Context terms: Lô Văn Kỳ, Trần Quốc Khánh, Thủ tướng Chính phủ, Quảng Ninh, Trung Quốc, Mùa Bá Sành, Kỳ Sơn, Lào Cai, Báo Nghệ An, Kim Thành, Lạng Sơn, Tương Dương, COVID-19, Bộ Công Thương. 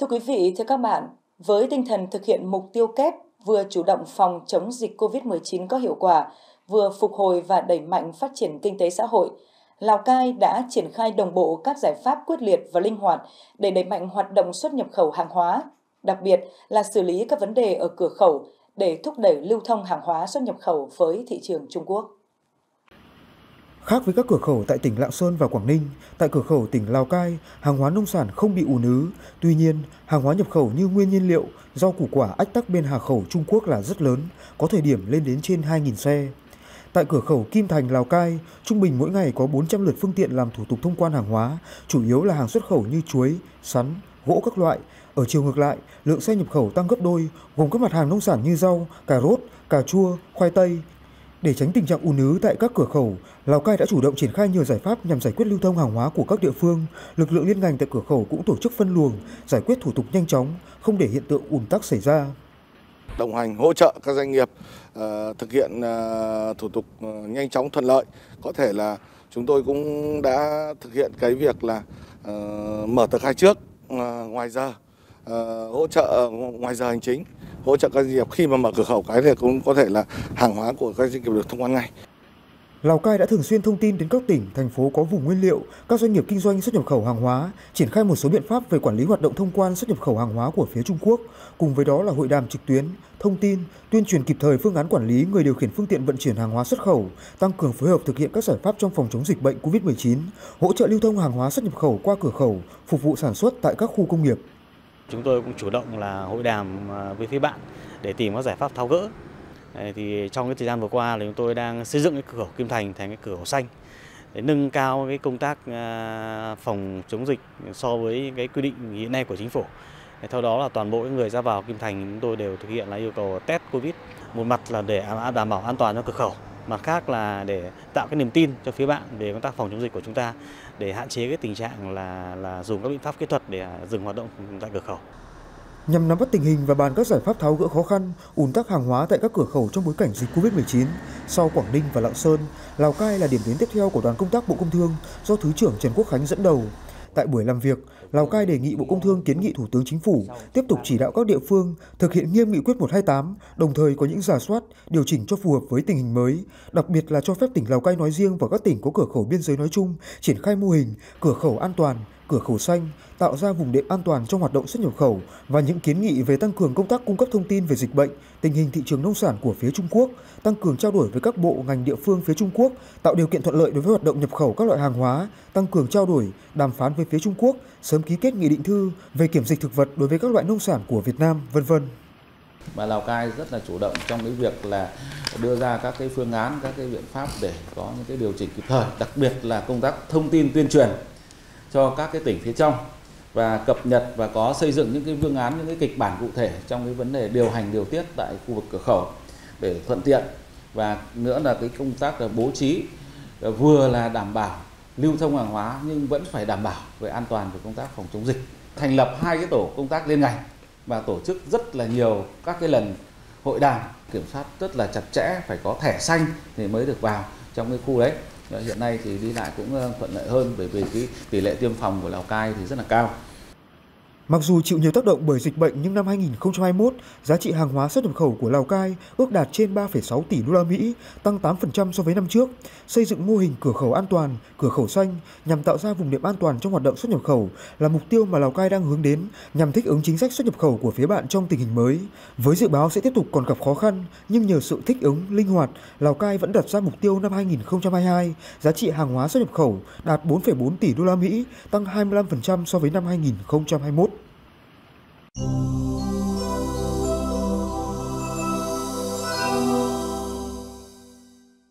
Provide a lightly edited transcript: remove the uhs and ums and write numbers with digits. Thưa quý vị, thưa các bạn, với tinh thần thực hiện mục tiêu kép vừa chủ động phòng chống dịch COVID-19 có hiệu quả, vừa phục hồi và đẩy mạnh phát triển kinh tế xã hội, Lào Cai đã triển khai đồng bộ các giải pháp quyết liệt và linh hoạt để đẩy mạnh hoạt động xuất nhập khẩu hàng hóa, đặc biệt là xử lý các vấn đề ở cửa khẩu để thúc đẩy lưu thông hàng hóa xuất nhập khẩu với thị trường Trung Quốc. Khác với các cửa khẩu tại tỉnh Lạng Sơn và Quảng Ninh, tại cửa khẩu tỉnh Lào Cai, hàng hóa nông sản không bị ùn ứ. Tuy nhiên, hàng hóa nhập khẩu như nguyên nhiên liệu, rau củ quả ách tắc bên hà khẩu Trung Quốc là rất lớn, có thời điểm lên đến trên 2.000 xe. Tại cửa khẩu Kim Thành, Lào Cai, trung bình mỗi ngày có 400 lượt phương tiện làm thủ tục thông quan hàng hóa, chủ yếu là hàng xuất khẩu như chuối, sắn, gỗ các loại. Ở chiều ngược lại, lượng xe nhập khẩu tăng gấp đôi, gồm các mặt hàng nông sản như rau, cà rốt, cà chua, khoai tây. Để tránh tình trạng ùn ứ tại các cửa khẩu, Lào Cai đã chủ động triển khai nhiều giải pháp nhằm giải quyết lưu thông hàng hóa của các địa phương. Lực lượng liên ngành tại cửa khẩu cũng tổ chức phân luồng, giải quyết thủ tục nhanh chóng, không để hiện tượng ùn tắc xảy ra. Đồng hành hỗ trợ các doanh nghiệp thực hiện thủ tục nhanh chóng thuận lợi. Có thể là chúng tôi cũng đã thực hiện cái việc là mở tờ khai trước ngoài giờ, hỗ trợ ngoài giờ hành chính, hỗ trợ các doanh nghiệp khi mà mở cửa khẩu cái thì cũng có thể là hàng hóa của các doanh nghiệp được thông quan ngay. Lào Cai đã thường xuyên thông tin đến các tỉnh, thành phố có vùng nguyên liệu, các doanh nghiệp kinh doanh xuất nhập khẩu hàng hóa, triển khai một số biện pháp về quản lý hoạt động thông quan xuất nhập khẩu hàng hóa của phía Trung Quốc, cùng với đó là hội đàm trực tuyến, thông tin, tuyên truyền kịp thời phương án quản lý người điều khiển phương tiện vận chuyển hàng hóa xuất khẩu, tăng cường phối hợp thực hiện các giải pháp trong phòng chống dịch bệnh COVID-19, hỗ trợ lưu thông hàng hóa xuất nhập khẩu qua cửa khẩu, phục vụ sản xuất tại các khu công nghiệp. Chúng tôi cũng chủ động là hội đàm với phía bạn để tìm các giải pháp tháo gỡ. Thì trong cái thời gian vừa qua là chúng tôi đang xây dựng cái cửa khẩu Kim Thành thành cái cửa khẩu xanh để nâng cao cái công tác phòng chống dịch so với cái quy định hiện nay của chính phủ. Theo đó là toàn bộ người ra vào Kim Thành chúng tôi đều thực hiện là yêu cầu test Covid. Một mặt là để đảm bảo an toàn cho cửa khẩu, mặt khác là để tạo cái niềm tin cho phía bạn về công tác phòng chống dịch của chúng ta, để hạn chế cái tình trạng là dùng các biện pháp kỹ thuật để dừng hoạt động tại cửa khẩu. Nhằm nắm bắt tình hình và bàn các giải pháp tháo gỡ khó khăn, ùn tắc hàng hóa tại các cửa khẩu trong bối cảnh dịch Covid-19, sau Quảng Ninh và Lạng Sơn, Lào Cai là điểm đến tiếp theo của đoàn công tác Bộ Công Thương do Thứ trưởng Trần Quốc Khánh dẫn đầu. Tại buổi làm việc, Lào Cai đề nghị Bộ Công Thương kiến nghị Thủ tướng Chính phủ tiếp tục chỉ đạo các địa phương thực hiện nghiêm nghị quyết 128, đồng thời có những rà soát, điều chỉnh cho phù hợp với tình hình mới, đặc biệt là cho phép tỉnh Lào Cai nói riêng và các tỉnh có cửa khẩu biên giới nói chung triển khai mô hình cửa khẩu an toàn, cửa khẩu xanh, tạo ra vùng đệm an toàn trong hoạt động xuất nhập khẩu, và những kiến nghị về tăng cường công tác cung cấp thông tin về dịch bệnh, tình hình thị trường nông sản của phía Trung Quốc, tăng cường trao đổi với các bộ ngành địa phương phía Trung Quốc, tạo điều kiện thuận lợi đối với hoạt động nhập khẩu các loại hàng hóa, tăng cường trao đổi, đàm phán với phía Trung Quốc, sớm ký kết nghị định thư về kiểm dịch thực vật đối với các loại nông sản của Việt Nam, vân vân. Mà Lào Cai rất là chủ động trong cái việc là đưa ra các cái phương án, các cái biện pháp để có những cái điều chỉnh kịp thời, đặc biệt là công tác thông tin tuyên truyền cho các cái tỉnh phía trong, và cập nhật và có xây dựng những cái phương án, những cái kịch bản cụ thể trong cái vấn đề điều hành điều tiết tại khu vực cửa khẩu để thuận tiện, và nữa là cái công tác là bố trí vừa là đảm bảo lưu thông hàng hóa nhưng vẫn phải đảm bảo về an toàn về công tác phòng chống dịch. Thành lập hai cái tổ công tác liên ngành và tổ chức rất là nhiều các cái lần hội đàm, kiểm soát rất là chặt chẽ, phải có thẻ xanh thì mới được vào trong cái khu đấy. Hiện nay thì đi lại cũng thuận lợi hơn bởi vì cái tỷ lệ tiêm phòng của Lào Cai thì rất là cao. Mặc dù chịu nhiều tác động bởi dịch bệnh nhưng năm 2021, giá trị hàng hóa xuất nhập khẩu của Lào Cai ước đạt trên 3,6 tỷ đô la Mỹ, tăng 8% so với năm trước. Xây dựng mô hình cửa khẩu an toàn, cửa khẩu xanh nhằm tạo ra vùng đệm an toàn trong hoạt động xuất nhập khẩu là mục tiêu mà Lào Cai đang hướng đến nhằm thích ứng chính sách xuất nhập khẩu của phía bạn trong tình hình mới. Với dự báo sẽ tiếp tục còn gặp khó khăn nhưng nhờ sự thích ứng, linh hoạt, Lào Cai vẫn đặt ra mục tiêu năm 2022, giá trị hàng hóa xuất nhập khẩu đạt 4,4 tỷ đô la Mỹ, tăng 25% so với năm 2021.